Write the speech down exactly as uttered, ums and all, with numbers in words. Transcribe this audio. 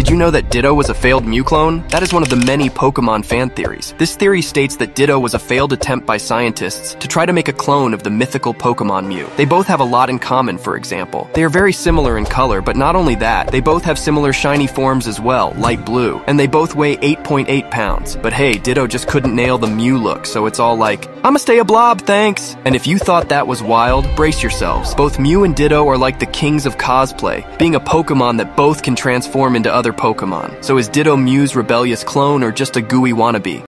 Did you know that Ditto was a failed Mew clone? That is one of the many Pokemon fan theories. This theory states that Ditto was a failed attempt by scientists to try to make a clone of the mythical Pokemon Mew. They both have a lot in common, for example. They are very similar in color, but not only that, they both have similar shiny forms as well, light blue, and they both weigh eight point eight pounds. But hey, Ditto just couldn't nail the Mew look, so it's all like, I'ma stay a blob, thanks! And if you thought that was wild, brace yourselves. Both Mew and Ditto are like the kings of cosplay, being a Pokemon that both can transform into other Pokemon. So is Ditto Mew's rebellious clone or just a gooey wannabe?